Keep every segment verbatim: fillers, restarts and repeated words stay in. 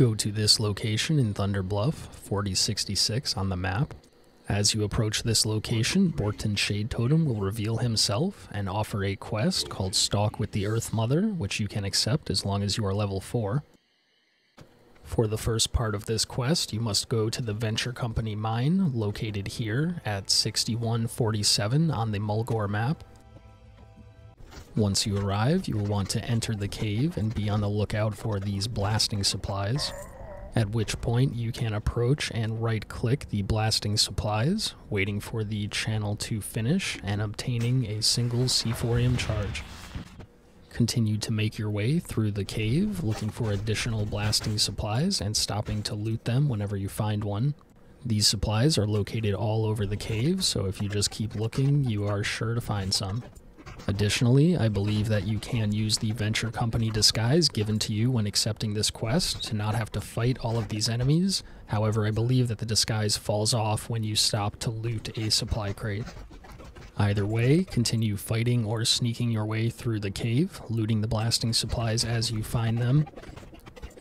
Go to this location in Thunder Bluff, forty sixty-six on the map. As you approach this location, Boarton Shade Totem will reveal himself and offer a quest called Stalk with the Earth Mother, which you can accept as long as you are level four. For the first part of this quest, you must go to the Venture Company Mine, located here at sixty-one forty-seven on the Mulgore map. Once you arrive, you will want to enter the cave and be on the lookout for these blasting supplies. At which point you can approach and right-click the blasting supplies, waiting for the channel to finish and obtaining a single Seaforium charge. Continue to make your way through the cave, looking for additional blasting supplies and stopping to loot them whenever you find one. These supplies are located all over the cave, so if you just keep looking, you are sure to find some. Additionally, I believe that you can use the Venture Company disguise given to you when accepting this quest to not have to fight all of these enemies. However, I believe that the disguise falls off when you stop to loot a supply crate. Either way, continue fighting or sneaking your way through the cave, looting the blasting supplies as you find them,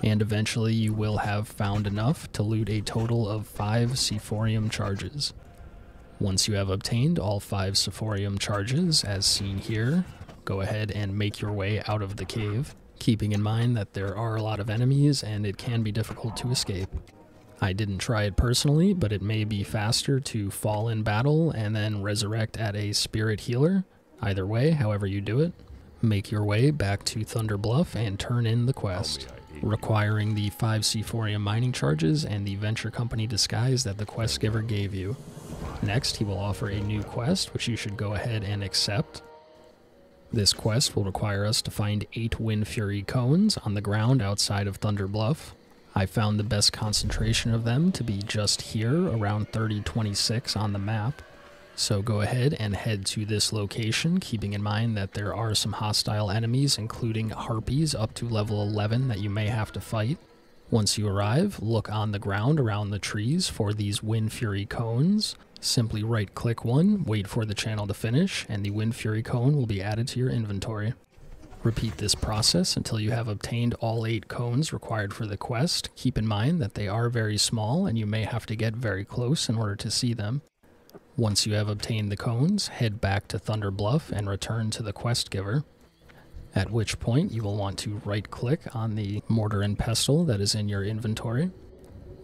and eventually you will have found enough to loot a total of five Seaforium charges. Once you have obtained all five Seaforium charges, as seen here, go ahead and make your way out of the cave, keeping in mind that there are a lot of enemies and it can be difficult to escape. I didn't try it personally, but it may be faster to fall in battle and then resurrect at a spirit healer. Either way, however you do it, make your way back to Thunder Bluff and turn in the quest, requiring the five Seaforium mining charges and the Venture Company disguise that the quest giver gave you. Next, he will offer a new quest, which you should go ahead and accept. This quest will require us to find eight Windfury Cones on the ground outside of Thunder Bluff. I found the best concentration of them to be just here, around thirty twenty-six on the map. So go ahead and head to this location, keeping in mind that there are some hostile enemies, including harpies up to level eleven that you may have to fight. Once you arrive, look on the ground around the trees for these Windfury Cones. Simply right-click one, wait for the channel to finish, and the Windfury Cone will be added to your inventory. Repeat this process until you have obtained all eight cones required for the quest. Keep in mind that they are very small, and you may have to get very close in order to see them. Once you have obtained the cones, head back to Thunder Bluff and return to the quest giver. At which point, you will want to right-click on the mortar and pestle that is in your inventory.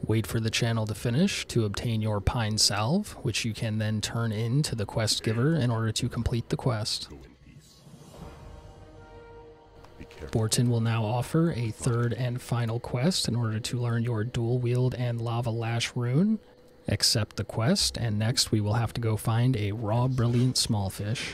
Wait for the channel to finish to obtain your pine salve, which you can then turn in to the quest giver in order to complete the quest. Boarton will now offer a third and final quest in order to learn your Dual Wield and Lava Lash rune. Accept the quest, and next we will have to go find a raw brilliant smallfish.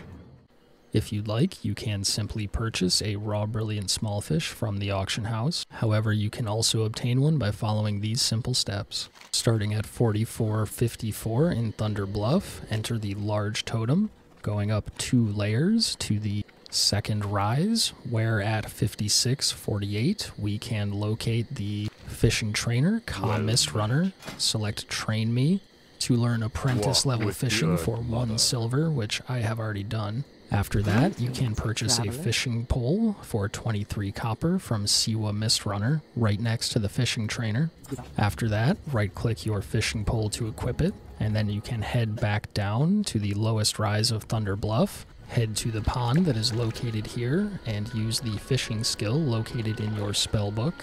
If you'd like, you can simply purchase a raw brilliant smallfish from the auction house. However, you can also obtain one by following these simple steps. Starting at forty-four fifty-four in Thunder Bluff, enter the large totem, going up two layers to the second rise, where at fifty-six forty-eight we can locate the fishing trainer, Cai Mistrunner. Select Train Me to learn apprentice level fishing for one silver, which I have already done. After that, you can purchase a fishing pole for twenty-three copper from Siwa Mistrunner, right next to the fishing trainer. After that, right-click your fishing pole to equip it, and then you can head back down to the lowest rise of Thunder Bluff, head to the pond that is located here, and use the fishing skill located in your spellbook.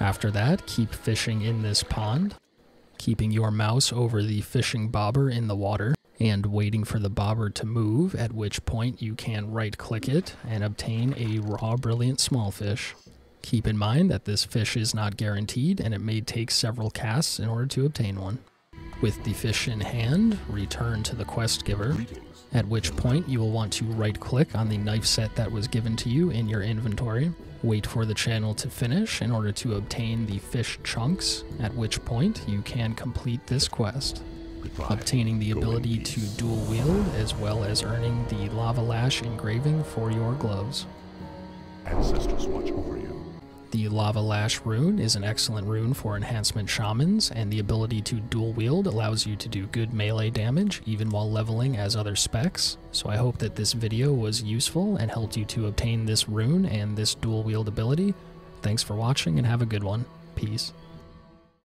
After that, keep fishing in this pond, keeping your mouse over the fishing bobber in the water, and waiting for the bobber to move, at which point you can right-click it and obtain a raw brilliant smallfish. Keep in mind that this fish is not guaranteed, and it may take several casts in order to obtain one. With the fish in hand, return to the quest giver, at which point you will want to right-click on the knife set that was given to you in your inventory. Wait for the channel to finish in order to obtain the fish chunks, at which point you can complete this quest, obtaining the ability to dual wield, as well as earning the Lava Lash engraving for your gloves. Ancestors watch over you. The Lava Lash rune is an excellent rune for enhancement shamans, and the ability to dual wield allows you to do good melee damage even while leveling as other specs. So I hope that this video was useful and helped you to obtain this rune and this dual wield ability. Thanks for watching and have a good one. Peace.